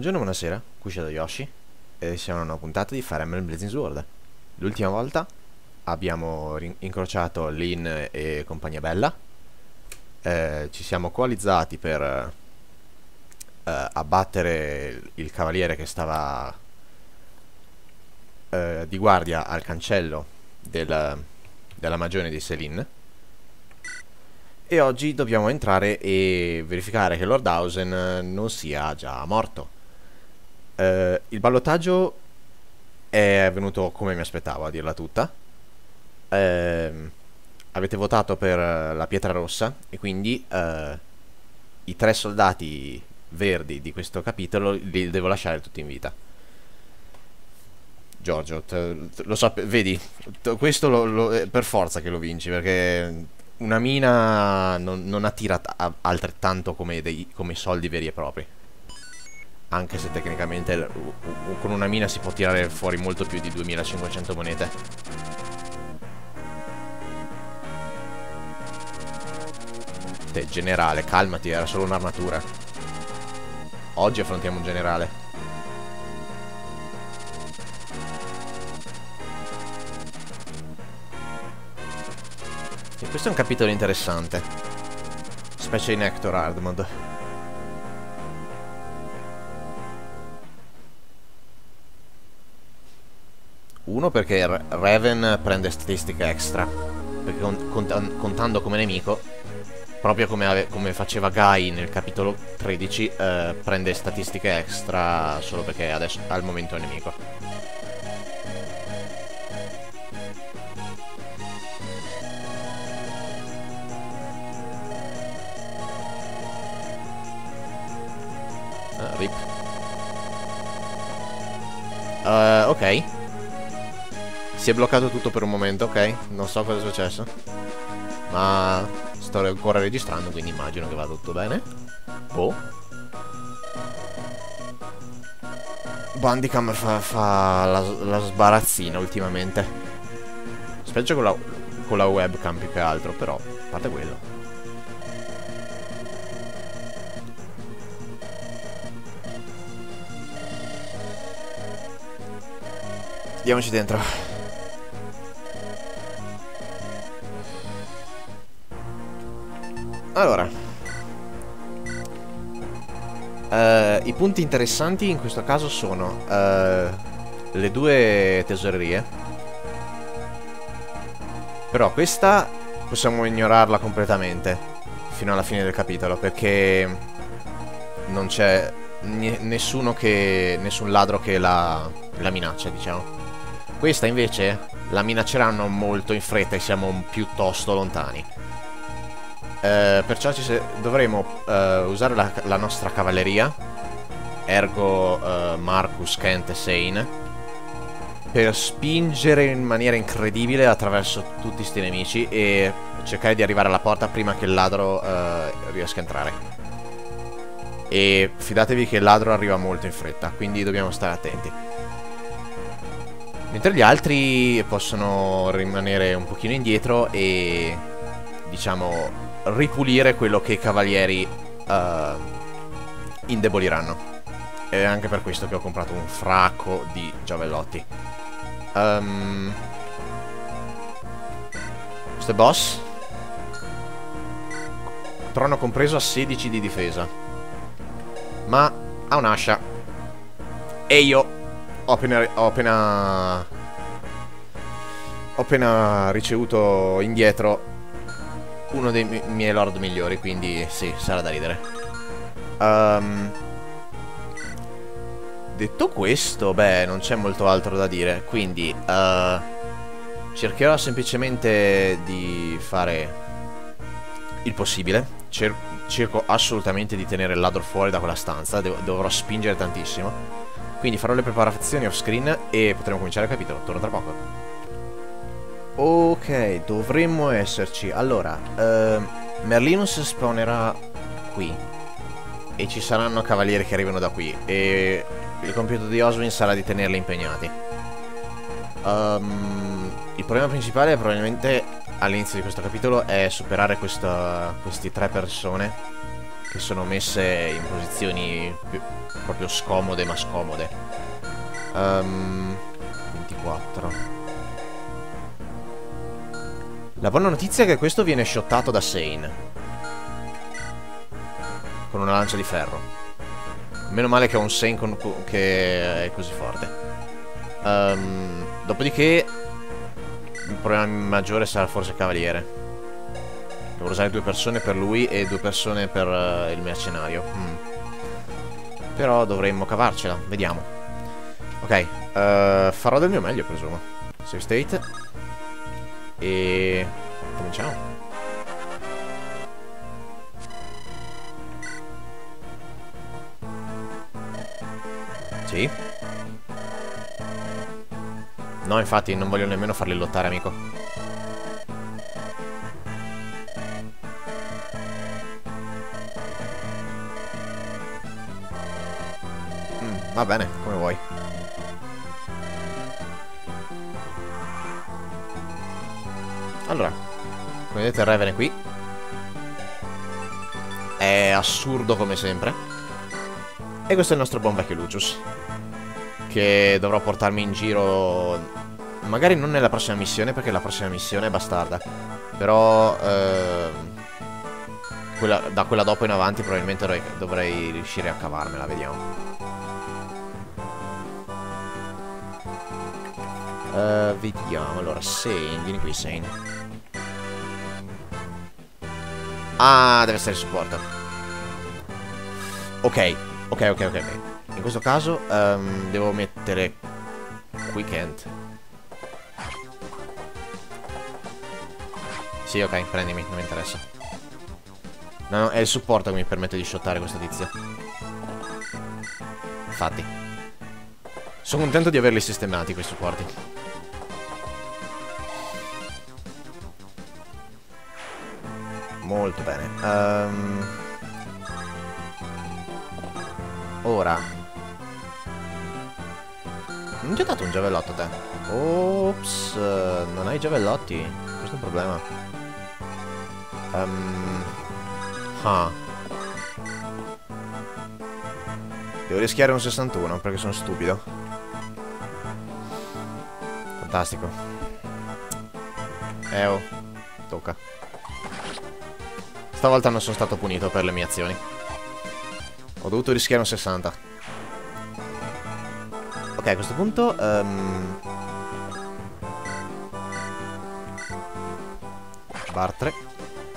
Buongiorno, buonasera, qui ShadowYoshi e siamo a una puntata di Fire Emblem Blazing Sword. L'ultima volta abbiamo incrociato Lyn e compagnia bella, ci siamo coalizzati per abbattere il cavaliere che stava di guardia al cancello della magione di Selin, e oggi dobbiamo entrare e verificare che Lord Hausen non sia già morto. Il ballottaggio è avvenuto come mi aspettavo, a dirla tutta. Avete votato per la Pietra Rossa e quindi i tre soldati verdi di questo capitolo li devo lasciare tutti in vita. Giorgio, lo so, vedi, questo per forza che lo vinci, perché una mina non attira altrettanto come soldi veri e propri. Anche se tecnicamente con una mina si può tirare fuori molto più di 2500 monete. Te, generale, calmati, era solo un'armatura. Oggi affrontiamo un generale. E questo è un capitolo interessante, specie in Hector Hard Mode. Uno, perché Raven prende statistica extra, perché contando come nemico, proprio come faceva Guy nel capitolo 13, prende statistiche extra solo perché adesso al momento è nemico. Rip. Ok. Si è bloccato tutto per un momento, ok? Non so cosa è successo, ma sto ancora registrando, quindi immagino che vada tutto bene. Boh. Bandicam fa la sbarazzina ultimamente. Specie con la webcam più che altro, però, a parte quello. Andiamoci dentro. Allora, i punti interessanti in questo caso sono le due tesorerie. Però questa possiamo ignorarla completamente fino alla fine del capitolo, perché non c'è nessun ladro che la minaccia, diciamo. Questa invece la minacceranno molto in fretta e siamo piuttosto lontani. Perciò dovremo usare la nostra cavalleria, ergo Marcus, Kent e Sain, per spingere in maniera incredibile attraverso tutti sti nemici e cercare di arrivare alla porta prima che il ladro riesca a entrare. E fidatevi che il ladro arriva molto in fretta, quindi dobbiamo stare attenti. Mentre gli altri possono rimanere un pochino indietro e, diciamo, ripulire quello che i cavalieri indeboliranno. È anche per questo che ho comprato un fracco di giavellotti. Questo è boss. Trono compreso a 16 di difesa, ma ha un'ascia, e io ho appena ricevuto indietro uno dei miei lord migliori, quindi sì, sarà da ridere. Detto questo, beh, non c'è molto altro da dire, quindi cercherò semplicemente di fare il possibile. Cerco assolutamente di tenere il ladro fuori da quella stanza, dovrò spingere tantissimo, quindi farò le preparazioni off screen e potremo cominciare il capitolo, torno tra poco. Ok, dovremmo esserci. Allora, Merlinus spawnerà qui e ci saranno cavalieri che arrivano da qui, e il compito di Oswin sarà di tenerli impegnati. Il problema principale probabilmente all'inizio di questo capitolo è superare queste tre persone che sono messe in posizioni più, proprio scomode ma scomode. 24. La buona notizia è che questo viene shottato da Sain con una lancia di ferro. Meno male che ho un Sain che è così forte. Dopodiché il problema maggiore sarà forse cavaliere. Devo usare 2 persone per lui e 2 persone per il mercenario. Però dovremmo cavarcela, vediamo. Ok, farò del mio meglio, presumo. Save state. E cominciamo. Sì. No, infatti non voglio nemmeno farli lottare, amico. Va bene, come vuoi. Allora, come vedete il Raven è qui. È assurdo come sempre. E questo è il nostro buon vecchio Lucius, che dovrò portarmi in giro, magari non nella prossima missione, perché la prossima missione è bastarda. Però da quella dopo in avanti probabilmente dovrei riuscire a cavarmela, vediamo. Vediamo, allora, Sain, vieni qui Sain. Ah, deve essere supporto. Ok. Ok. In questo caso devo mettere qui Kent. Sì, ok, prendimi, non mi interessa. No, è il supporto che mi permette di shottare questo tizio. Infatti sono contento di averli sistemati questi supporti. Molto bene. Ora non ti ho dato un giavellotto a te. Ops, non hai giavellotti. Questo è un problema. Devo rischiare un 61 perché sono stupido. Fantastico. Oh, tocca. Stavolta non sono stato punito per le mie azioni. Ho dovuto rischiare un 60. Ok, a questo punto Bartre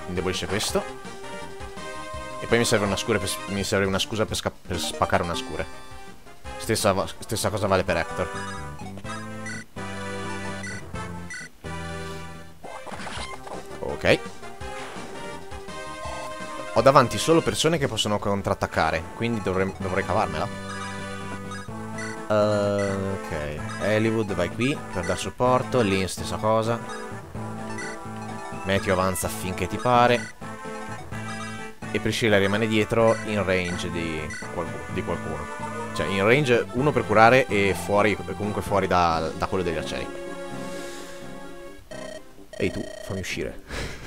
indebolisce questo. E poi mi serve una scusa per spaccare una scure. Stessa cosa vale per Hector. Ok. Ho davanti solo persone che possono contrattaccare, quindi dovrei cavarmela. Ok, Eliwood vai qui per dar supporto, Lyn stessa cosa. Matthew avanza finché ti pare. E Priscilla rimane dietro in range di qualcuno. Cioè in range uno per curare e fuori, comunque fuori da quello degli aceri. Ehi tu, fammi uscire.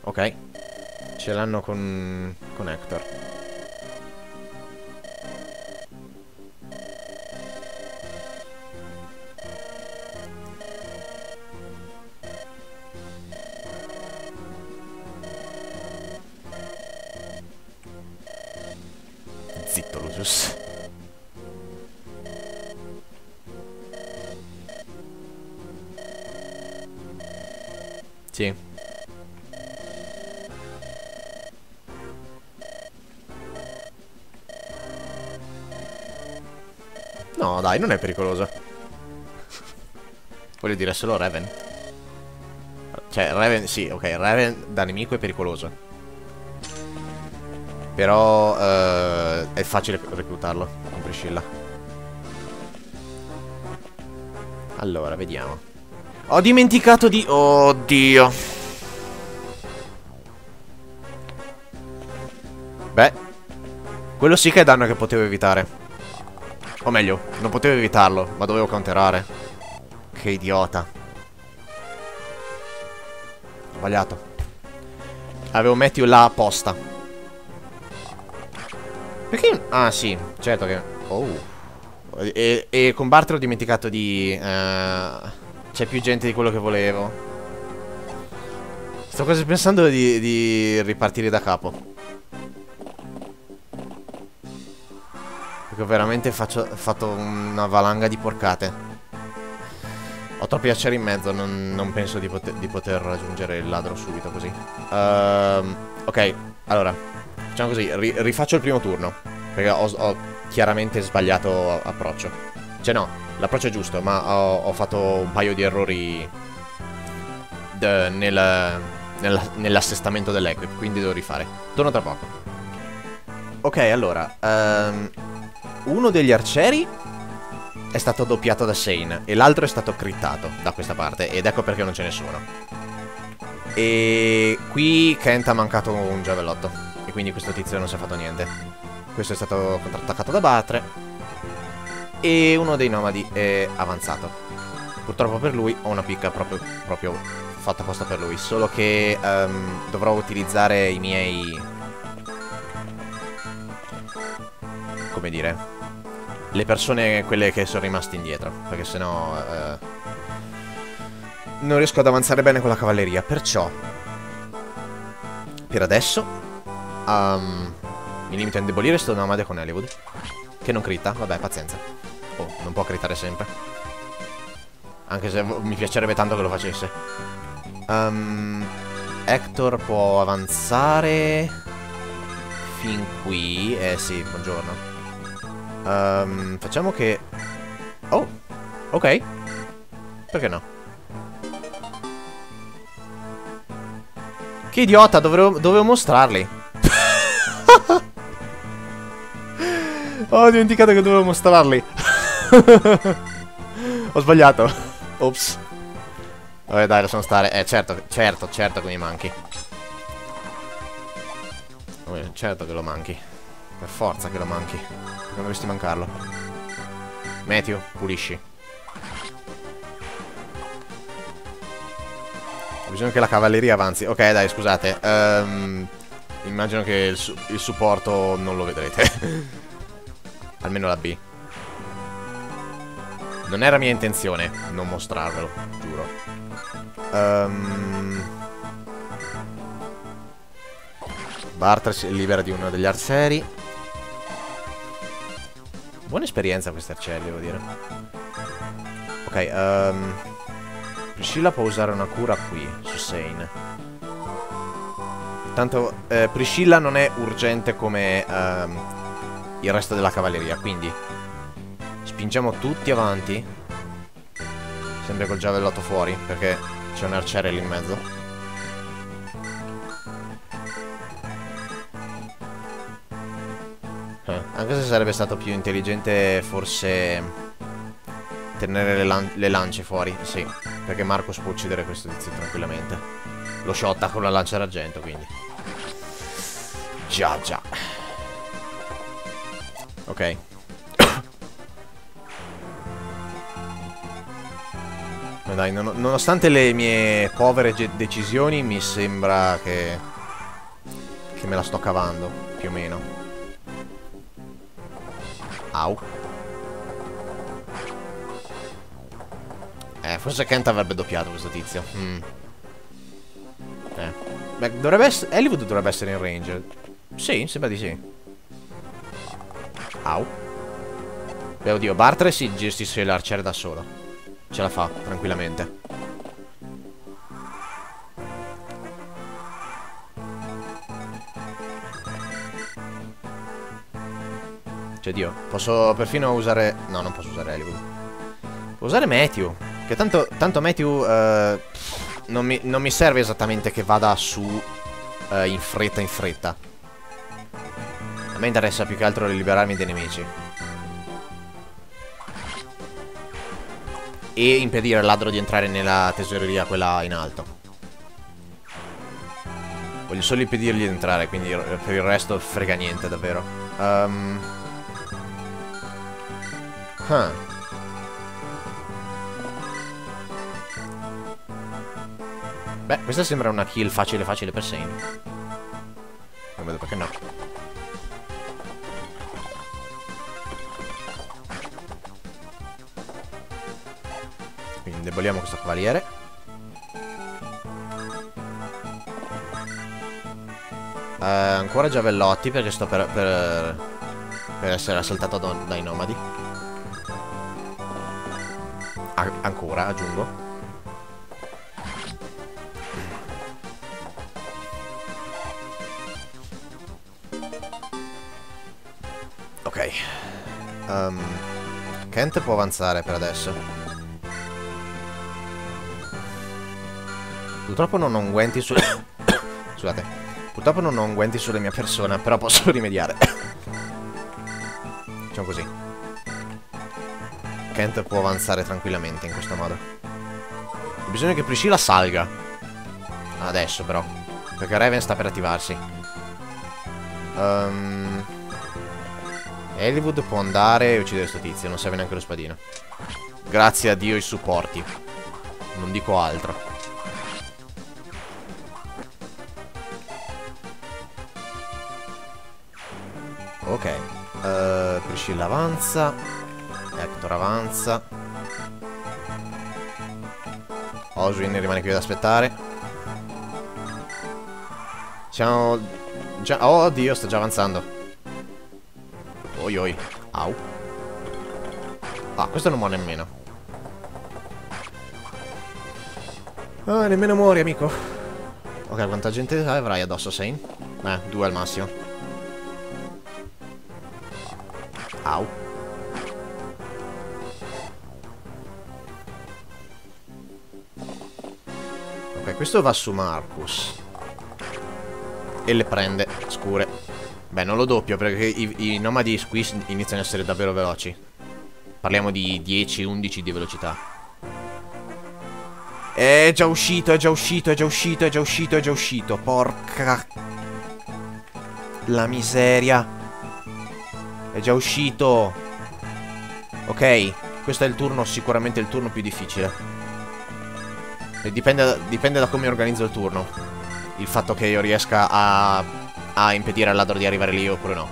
Ok, ce l'hanno con Hector. Zitto Lucius. Sì. No, dai, non è pericolosa. Voglio dire, è solo Raven. Cioè, Raven, sì, ok, Raven da nemico è pericolosa. Però è facile reclutarlo con Priscilla. Allora, vediamo. Ho dimenticato di... Oddio. Beh, quello sì che è danno che potevo evitare. O meglio, non potevo evitarlo, ma dovevo counterare. Che idiota. Sbagliato. Avevo Matthew là apposta. Perché? Ah sì, certo che... Oh. E con Bartre ho dimenticato di... c'è più gente di quello che volevo. Sto quasi pensando di ripartire da capo. Perché veramente ho fatto una valanga di porcate. Ho troppi piacere in mezzo, non penso di poter raggiungere il ladro subito così. Ok, allora. Facciamo così, rifaccio il primo turno. Perché ho chiaramente sbagliato approccio. Cioè no, l'approccio è giusto, ma ho fatto un paio di errori nell'assestamento dell'equip, quindi devo rifare. Torno tra poco. Ok, allora uno degli arcieri è stato doppiato da Sain e l'altro è stato crittato da questa parte, ed ecco perché non ce ne sono. E qui Kent ha mancato un giavellotto e quindi questo tizio non si è fatto niente. Questo è stato contrattaccato da Bartre. E uno dei nomadi è avanzato. Purtroppo per lui ho una picca proprio fatta apposta per lui. Solo che dovrò utilizzare i miei... come dire? Le persone, quelle che sono rimaste indietro. Perché sennò... non riesco ad avanzare bene con la cavalleria. Perciò... per adesso... mi limito a indebolire sto nomade con Eliwood. Che non critta, vabbè, pazienza. Oh, non può crittare sempre. Anche se mi piacerebbe tanto che lo facesse. Hector può avanzare fin qui. Eh sì, buongiorno. Facciamo che... oh, ok. Perché no? Che idiota, dovevo mostrarli. Ho dimenticato che dovevo mostrarli. Ho sbagliato. Ops. Vabbè dai, lasciamo stare. Certo che mi manchi. Certo che lo manchi. Per forza che lo manchi. Non dovresti mancarlo. Matthew, pulisci. Ho bisogno che la cavalleria avanzi. Ok dai, scusate. Immagino che il supporto non lo vedrete. Almeno la B. Non era mia intenzione non mostrarvelo, giuro. Bartre si libera di uno degli arcieri. Buona esperienza questi arcieri, devo dire. Ok, Priscilla può usare una cura qui, su Sain. Tanto Priscilla non è urgente come... il resto della cavalleria, quindi spingiamo tutti avanti, sempre col giavellotto fuori, perché c'è un arciere lì in mezzo. Anche se sarebbe stato più intelligente forse tenere le lance fuori, sì, perché Marcus può uccidere questo tizio tranquillamente. Lo shotta con la lancia d'argento, quindi già. Ok. Ma dai, nonostante le mie povere decisioni, mi sembra che me la sto cavando, più o meno. Au. Forse Kent avrebbe doppiato questo tizio. Beh, Eliwood dovrebbe essere in range. Sì, sembra di sì. Au. Beh, oddio, Bartre si gestisce l'arciere da solo. Ce la fa, tranquillamente. Cioè, Dio, posso perfino usare... no, non posso usare Eliwood. Può usare Matthew. Che tanto Matthew... non mi serve esattamente che vada su in fretta. A me interessa più che altro liberarmi dai nemici. E impedire al ladro di entrare nella tesoreria, quella in alto. Voglio solo impedirgli di entrare, quindi per il resto frega niente, davvero. Ah. Beh, questa sembra una kill facile facile per Sain. Non vedo perché no. Quindi indeboliamo questo cavaliere. Ancora giavellotti perché sto per essere assaltato dai nomadi. Ancora, aggiungo. Ok. Kent può avanzare per adesso. Purtroppo non ho unguenti su... Scusate. Purtroppo non ho unguenti sulla mia persona, però posso rimediare. Diciamo così. Kent può avanzare tranquillamente in questo modo. Bisogna che Priscilla salga. Adesso però, perché Raven sta per attivarsi. Eliwood può andare e uccidere questo tizio. Non serve neanche lo spadino. Grazie a Dio i supporti. Non dico altro. Ok. Priscilla avanza. Hector avanza. Oswin rimane qui ad aspettare. Siamo già... Oh, oddio, sta già avanzando. Oi, oi. Au. Ah, questo non muore nemmeno. Ah, nemmeno muori, amico. Ok, quanta gente avrai addosso, Sain? Due al massimo. Au. Questo va su Marcus e le prende scure. Beh, non lo doppio perché i nomadi qui iniziano a essere davvero veloci. Parliamo di 10-11 di velocità. È già uscito, è già uscito, è già uscito, è già uscito, è già uscito. Porca la miseria. È già uscito. Ok, questo è il turno, sicuramente il turno più difficile. Dipende da come organizzo il turno. Il fatto che io riesca a impedire al ladro di arrivare lì oppure no.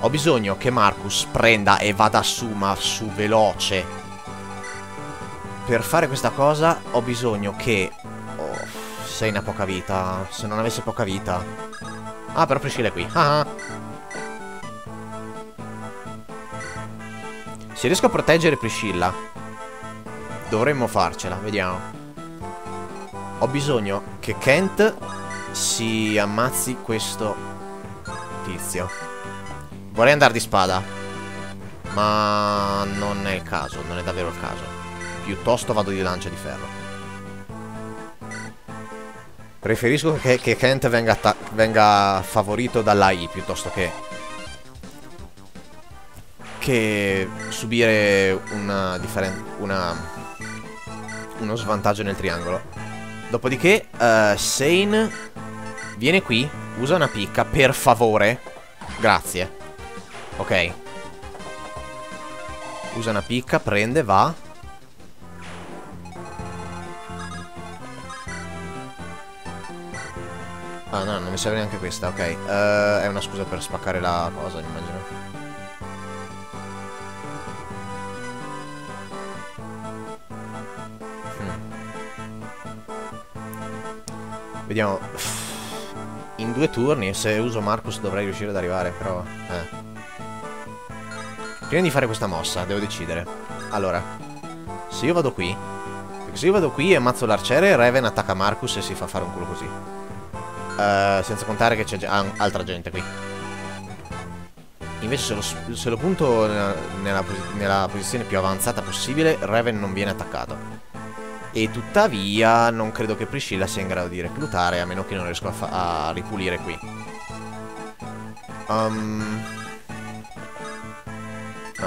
Ho bisogno che Marcus prenda e vada su, ma su veloce. Per fare questa cosa ho bisogno che... Oh, sei una poca vita. Se non avesse poca vita... Ah, però Priscilla è qui. Ah. Se riesco a proteggere Priscilla... Dovremmo farcela, vediamo. Ho bisogno che Kent si ammazzi questo tizio. Vorrei andare di spada, ma non è il caso, non è davvero il caso. Piuttosto vado di lancia di ferro. Preferisco che Kent venga favorito dall'AI piuttosto che subire una differenza, uno svantaggio nel triangolo. Dopodiché Sain viene qui, usa una picca, per favore. Grazie. Ok. Usa una picca, prende, va. Ah no, non mi serve neanche questa, ok. È una scusa per spaccare la cosa, immagino. Vediamo. In 2 turni, se uso Marcus dovrei riuscire ad arrivare, però... Prima di fare questa mossa, devo decidere. Allora, se io vado qui... Se io vado qui e ammazzo l'arciere, Raven attacca Marcus e si fa fare un culo così. Senza contare che c'è altra gente qui. Invece se lo punto nella posizione più avanzata possibile, Raven non viene attaccato. E tuttavia non credo che Priscilla sia in grado di reclutare, a meno che non riesco a ripulire qui. Ah,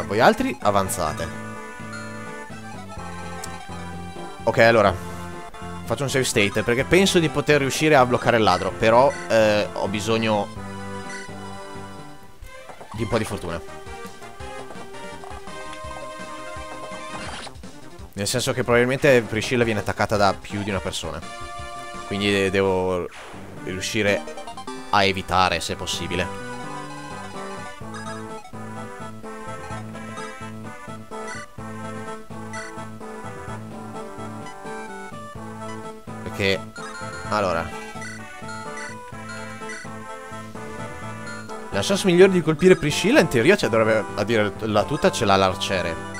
voi altri avanzate. Ok, allora faccio un save state perché penso di poter riuscire a bloccare il ladro. Però ho bisogno di un po' di fortuna. Nel senso che probabilmente Priscilla viene attaccata da più di una persona. Quindi devo riuscire a evitare, se possibile. Perché... allora... la chance migliore di colpire Priscilla in teoria, cioè, dovrebbe, a dire la tuta, ce l'ha l'arciere.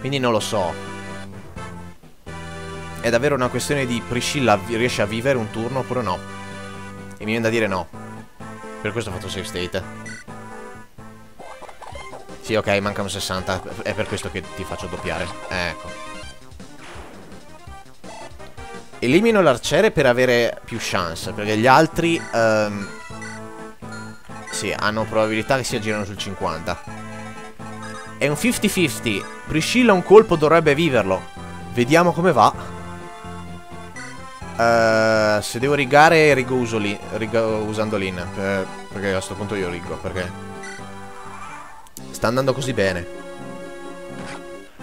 Quindi non lo so. È davvero una questione di Priscilla riesce a vivere un turno oppure no. E mi viene da dire no. Per questo ho fatto save state. Sì, ok, mancano 60. È per questo che ti faccio doppiare. Ecco. Elimino l'arciere per avere più chance, perché gli altri sì, hanno probabilità che si aggirano sul 50. È un 50-50. Priscilla un colpo dovrebbe viverlo. Vediamo come va. Se devo rigare rigo uso lì, rigo usando Lyn, perché a questo punto io rigo, perché sta andando così bene.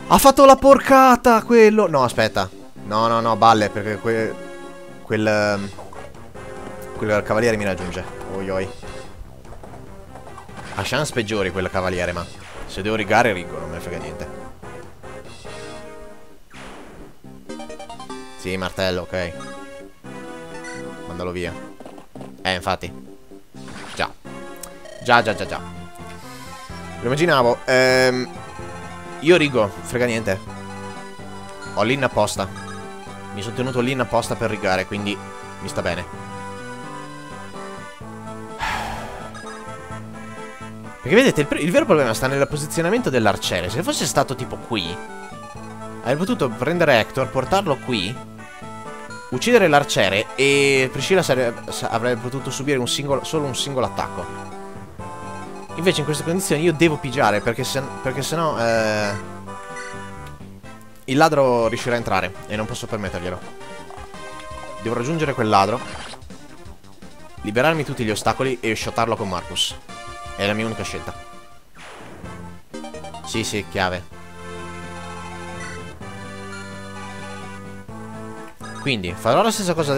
Ha fatto la porcata quello. No, aspetta. No, no, no, balle, perché quel cavaliere mi raggiunge. Oi, oi. Ha chance peggiori quel cavaliere, ma se devo rigare, rigo, non me ne frega niente. Sì, martello, ok. Mandalo via. Infatti. Già. Già. Lo immaginavo. Io rigo, frega niente. Ho Lyn apposta. Mi sono tenuto lì apposta per rigare, quindi mi sta bene. Perché vedete, il vero problema sta nel posizionamento dell'arciere. Se fosse stato tipo qui, avrei potuto prendere Hector, portarlo qui, uccidere l'arciere e Priscilla avrebbe potuto subire solo un singolo attacco. Invece in queste condizioni io devo pigiare, perché sennò... il ladro riuscirà a entrare e non posso permetterglielo. Devo raggiungere quel ladro, liberarmi tutti gli ostacoli e shottarlo con Marcus. È la mia unica scelta. Sì, chiave. Quindi farò la stessa cosa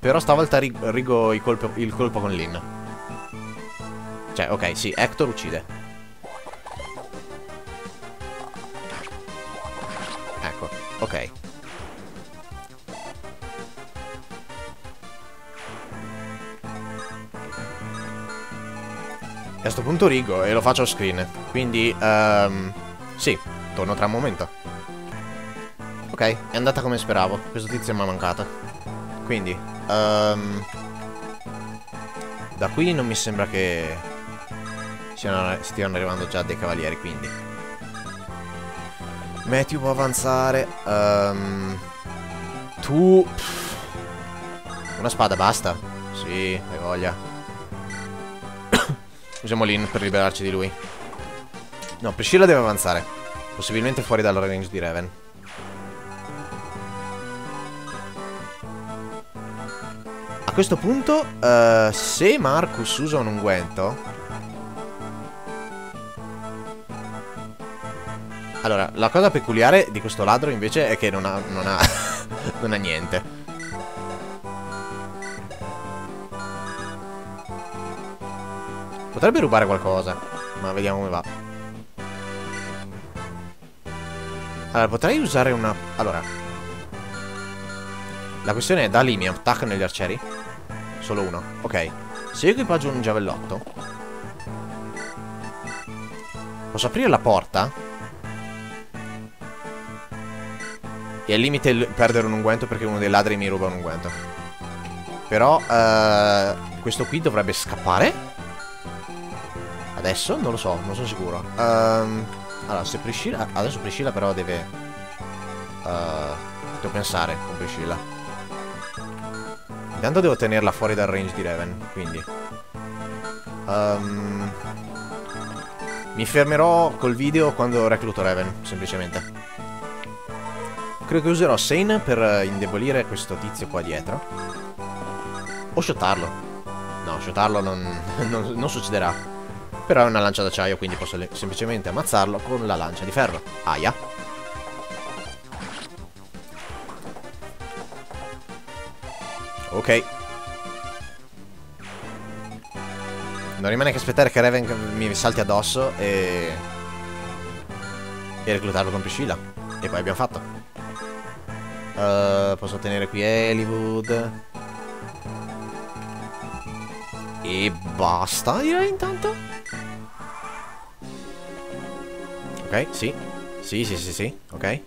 però stavolta rigo il colpo con Lyn. Cioè, ok, sì, Hector uccide. Ok. A questo punto rigo e lo faccio off screen. Quindi sì, torno tra un momento. Ok, è andata come speravo. Questo tizio mi ha mancato. Quindi da qui non mi sembra che stiano arrivando già dei cavalieri, quindi Matthew può avanzare. Tu... una spada, basta. Sì, hai voglia. Usiamo Lyn per liberarci di lui. No, Priscilla deve avanzare. Possibilmente fuori dal range di Raven. A questo punto, se Marcus usa un unguento... allora, la cosa peculiare di questo ladro invece è che non ha non ha niente. Potrebbe rubare qualcosa, ma vediamo come va. Allora, potrei usare una... allora, la questione è, da lì mi attaccano gli arcieri? Solo uno, ok. Se io equipaggio un giavellotto, posso aprire la porta? E al limite perdere un unguento, perché uno dei ladri mi ruba un unguento. Però questo qui dovrebbe scappare. Adesso? Non lo so, non sono sicuro. Allora, se Priscilla... adesso Priscilla però deve... devo pensare con Priscilla. Intanto devo tenerla fuori dal range di Raven, quindi... mi fermerò col video quando recluto Raven, semplicemente. Credo che userò Sain per indebolire questo tizio qua dietro. O shotarlo. No, shotarlo non succederà. Però è una lancia d'acciaio, quindi posso semplicemente ammazzarlo con la lancia di ferro. Aia. Ok. Non rimane che aspettare che Raven mi salti addosso e reclutarlo con Priscilla. E poi abbiamo fatto. Posso tenere qui Eliwood. E basta, direi intanto. Ok, sì. Sì, ok.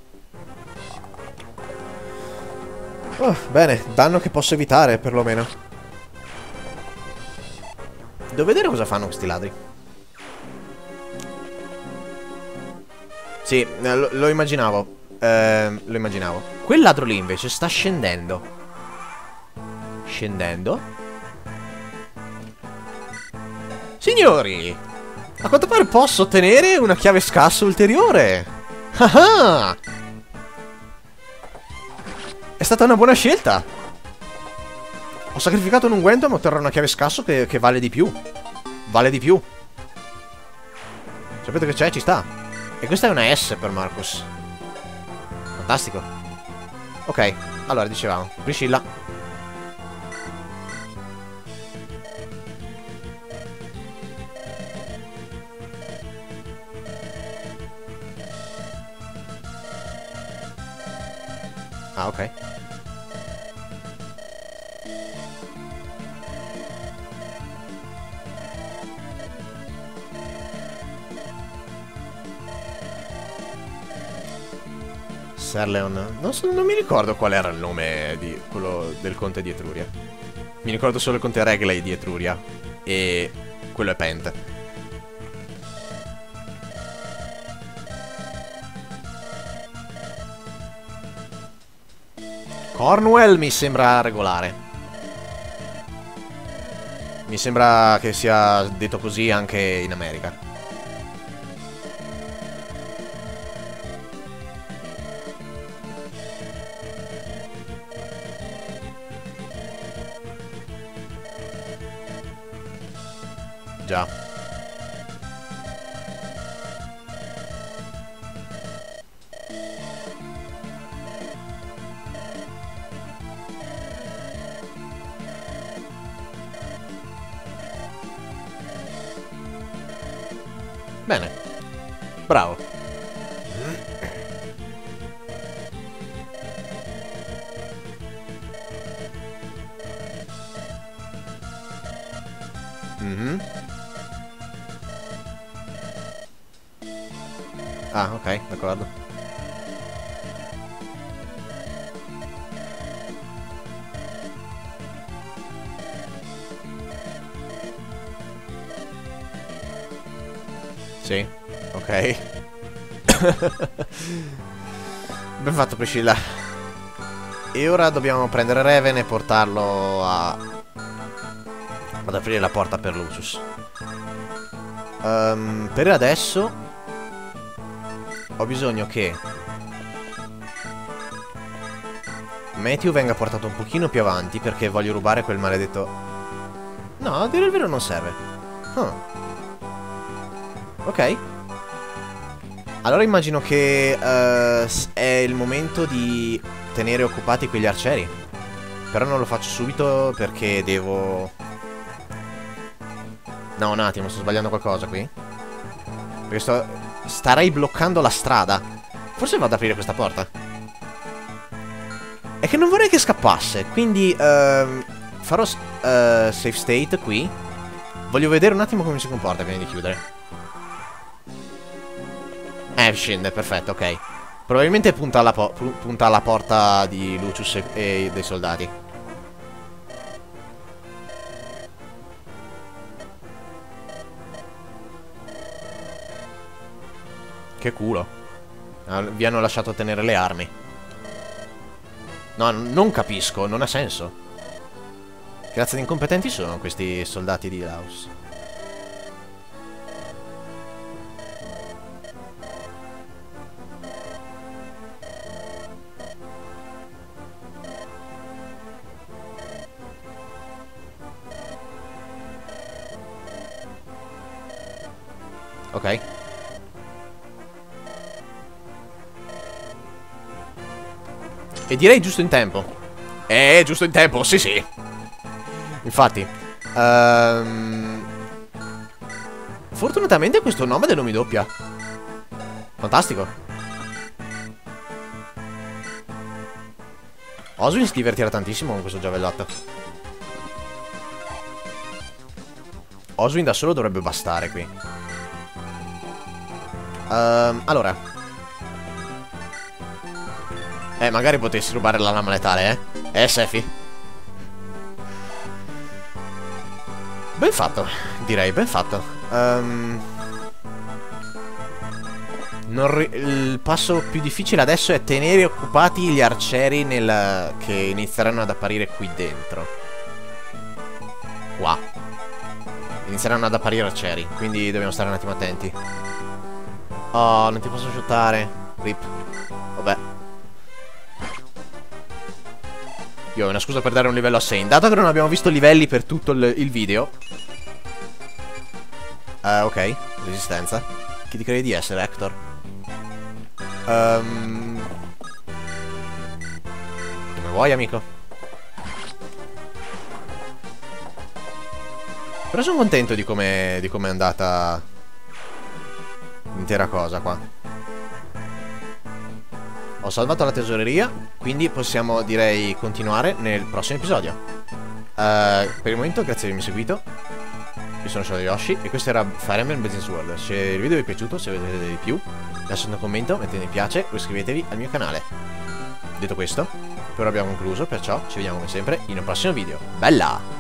Oh, bene, danno che posso evitare perlomeno. Devo vedere cosa fanno questi ladri. Sì, lo immaginavo. Lo immaginavo. Quel ladro lì invece sta scendendo. Scendendo. Signori, a quanto pare posso ottenere una chiave scasso ulteriore. Ah ah! È stata una buona scelta. Ho sacrificato un unguento ma otterrò una chiave scasso che vale di più. Vale di più. Sapete che c'è? Ci sta. E questa è una S per Marcus. Fantastico. Ok, allora dicevamo Priscilla. Ah, ok. Selin. Non mi ricordo qual era il nome di quello del conte di Etruria. Mi ricordo solo il conte Regley di Etruria. E quello è Kent. Cornwell mi sembra regolare. Mi sembra che sia detto così anche in America. Già. Bene. Bravo. Ah, ok, d'accordo. Sì, ok. Ben fatto, Priscilla. E ora dobbiamo prendere Raven e portarlo ad aprire la porta per Lucius. Per adesso ho bisogno che Matthew venga portato un pochino più avanti, perché voglio rubare quel maledetto. No, a dire il vero non serve. Ok. Allora immagino che è il momento di tenere occupati quegli arcieri. Però non lo faccio subito perché devo... No, un attimo, sto sbagliando qualcosa qui. Perché starei bloccando la strada. Forse vado ad aprire questa porta. È che non vorrei che scappasse. Quindi farò safe state qui. Voglio vedere un attimo come si comporta prima di chiudere. Scende, perfetto, ok. Probabilmente punta alla porta di Lucius e dei soldati. Che culo. Vi hanno lasciato tenere le armi. No, non capisco, non ha senso. Grazie di incompetenti sono questi soldati di Laos. Ok. E direi giusto in tempo. Giusto in tempo, sì sì. Infatti fortunatamente questo nomade non mi doppia. Fantastico. Oswin si divertirà tantissimo con questo giavellotto. Oswin da solo dovrebbe bastare qui. Allora magari potessi rubare la lama letale, eh? Sefi. Ben fatto, direi, ben fatto. Il passo più difficile adesso è tenere occupati gli arcieri che inizieranno ad apparire qui dentro. Qua. Inizieranno ad apparire arcieri, quindi dobbiamo stare un attimo attenti. Oh, non ti posso shottare. Rip. Vabbè. Io ho una scusa per dare un livello a Sain. Dato che non abbiamo visto livelli per tutto il video. Ok. Resistenza. Chi ti credi di essere, Hector? Come vuoi, amico. Però sono contento di come è andata l'intera cosa qua. Ho salvato la tesoreria, quindi possiamo, direi, continuare nel prossimo episodio. Per il momento, grazie di avermi seguito. Io sono ShadowYoshi e questo era Fire Emblem Blazing Sword. Se il video vi è piaciuto, se vedete di più, lasciate un commento, mettete mi piace o iscrivetevi al mio canale. Detto questo, per ora abbiamo concluso, perciò ci vediamo come sempre in un prossimo video. Bella!